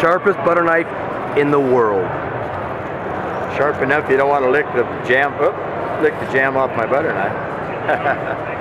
sharpest butter knife in the world. Sharp enough you don't want to lick the jam off my butter knife.